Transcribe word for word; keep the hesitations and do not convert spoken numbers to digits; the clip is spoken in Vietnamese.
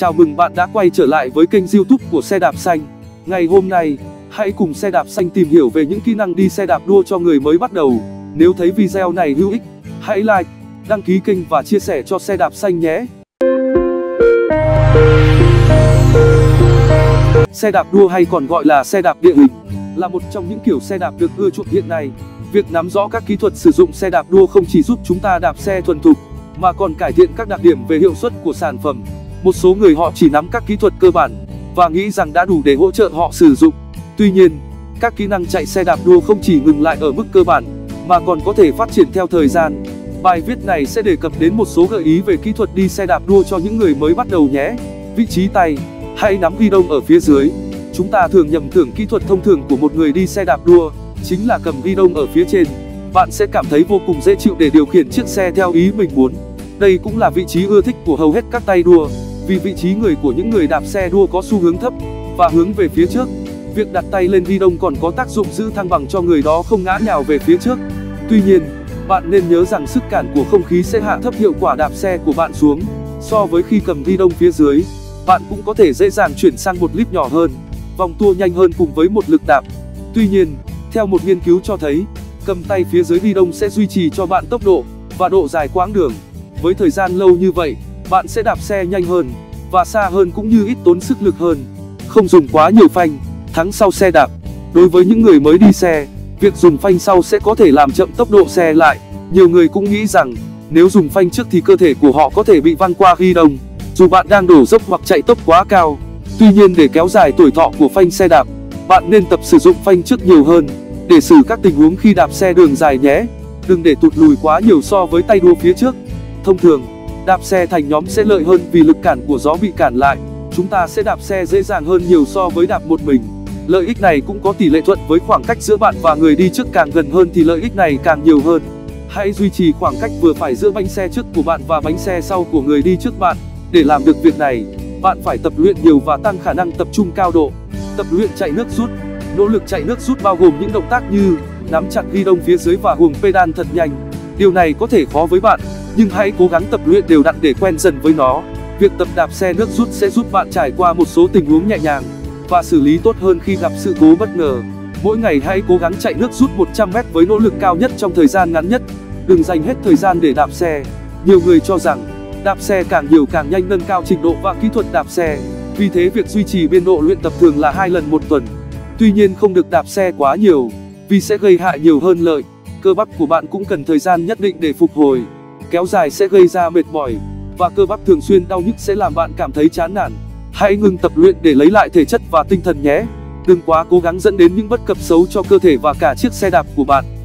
Chào mừng bạn đã quay trở lại với kênh YouTube của Xe Đạp Xanh. Ngày hôm nay, hãy cùng Xe Đạp Xanh tìm hiểu về những kỹ năng đi xe đạp đua cho người mới bắt đầu. Nếu thấy video này hữu ích, hãy like, đăng ký kênh và chia sẻ cho Xe Đạp Xanh nhé. Xe đạp đua hay còn gọi là xe đạp địa hình là một trong những kiểu xe đạp được ưa chuộng hiện nay. Việc nắm rõ các kỹ thuật sử dụng xe đạp đua không chỉ giúp chúng ta đạp xe thuần thục mà còn cải thiện các đặc điểm về hiệu suất của sản phẩm. Một số người họ chỉ nắm các kỹ thuật cơ bản và nghĩ rằng đã đủ để hỗ trợ họ sử dụng. Tuy nhiên, các kỹ năng chạy xe đạp đua không chỉ ngừng lại ở mức cơ bản mà còn có thể phát triển theo thời gian. Bài viết này sẽ đề cập đến một số gợi ý về kỹ thuật đi xe đạp đua cho những người mới bắt đầu nhé. Vị trí tay, hãy nắm ghi đông ở phía dưới. Chúng ta thường nhầm tưởng kỹ thuật thông thường của một người đi xe đạp đua chính là cầm ghi đông ở phía trên. Bạn sẽ cảm thấy vô cùng dễ chịu để điều khiển chiếc xe theo ý mình muốn. Đây cũng là vị trí ưa thích của hầu hết các tay đua, vì vị trí người của những người đạp xe đua có xu hướng thấp và hướng về phía trước. Việc đặt tay lên ghi đông còn có tác dụng giữ thăng bằng cho người đó không ngã nhào về phía trước. Tuy nhiên, bạn nên nhớ rằng sức cản của không khí sẽ hạ thấp hiệu quả đạp xe của bạn xuống. So với khi cầm ghi đông phía dưới, bạn cũng có thể dễ dàng chuyển sang một líp nhỏ hơn, vòng tua nhanh hơn cùng với một lực đạp. Tuy nhiên, theo một nghiên cứu cho thấy, cầm tay phía dưới ghi đông sẽ duy trì cho bạn tốc độ và độ dài quãng đường. Với thời gian lâu như vậy, bạn sẽ đạp xe nhanh hơn và xa hơn cũng như ít tốn sức lực hơn. Không dùng quá nhiều phanh, thắng sau xe đạp. Đối với những người mới đi xe, việc dùng phanh sau sẽ có thể làm chậm tốc độ xe lại. Nhiều người cũng nghĩ rằng nếu dùng phanh trước thì cơ thể của họ có thể bị văng qua ghi đông, dù bạn đang đổ dốc hoặc chạy tốc quá cao. Tuy nhiên, để kéo dài tuổi thọ của phanh xe đạp, bạn nên tập sử dụng phanh trước nhiều hơn để xử các tình huống khi đạp xe đường dài nhé. Đừng để tụt lùi quá nhiều so với tay đua phía trước. Thông thường, đạp xe thành nhóm sẽ lợi hơn vì lực cản của gió bị cản lại. Chúng ta sẽ đạp xe dễ dàng hơn nhiều so với đạp một mình. Lợi ích này cũng có tỷ lệ thuận với khoảng cách giữa bạn và người đi trước càng gần hơn thì lợi ích này càng nhiều hơn. Hãy duy trì khoảng cách vừa phải giữa bánh xe trước của bạn và bánh xe sau của người đi trước bạn. Để làm được việc này, bạn phải tập luyện nhiều và tăng khả năng tập trung cao độ. Tập luyện chạy nước rút. Nỗ lực chạy nước rút bao gồm những động tác như nắm chặt ghi đông phía dưới và huồng pedal thật nhanh. Điều này có thể khó với bạn, nhưng hãy cố gắng tập luyện đều đặn để quen dần với nó. Việc tập đạp xe nước rút sẽ giúp bạn trải qua một số tình huống nhẹ nhàng và xử lý tốt hơn khi gặp sự cố bất ngờ. Mỗi ngày hãy cố gắng chạy nước rút một trăm mét với nỗ lực cao nhất trong thời gian ngắn nhất. Đừng dành hết thời gian để đạp xe. Nhiều người cho rằng đạp xe càng nhiều càng nhanh nâng cao trình độ và kỹ thuật đạp xe. Vì thế việc duy trì biên độ luyện tập thường là hai lần một tuần. Tuy nhiên, không được đạp xe quá nhiều vì sẽ gây hại nhiều hơn lợi. Cơ bắp của bạn cũng cần thời gian nhất định để phục hồi. Kéo dài sẽ gây ra mệt mỏi và cơ bắp thường xuyên đau nhức sẽ làm bạn cảm thấy chán nản. Hãy ngừng tập luyện để lấy lại thể chất và tinh thần nhé. Đừng quá cố gắng dẫn đến những bất cập xấu cho cơ thể và cả chiếc xe đạp của bạn.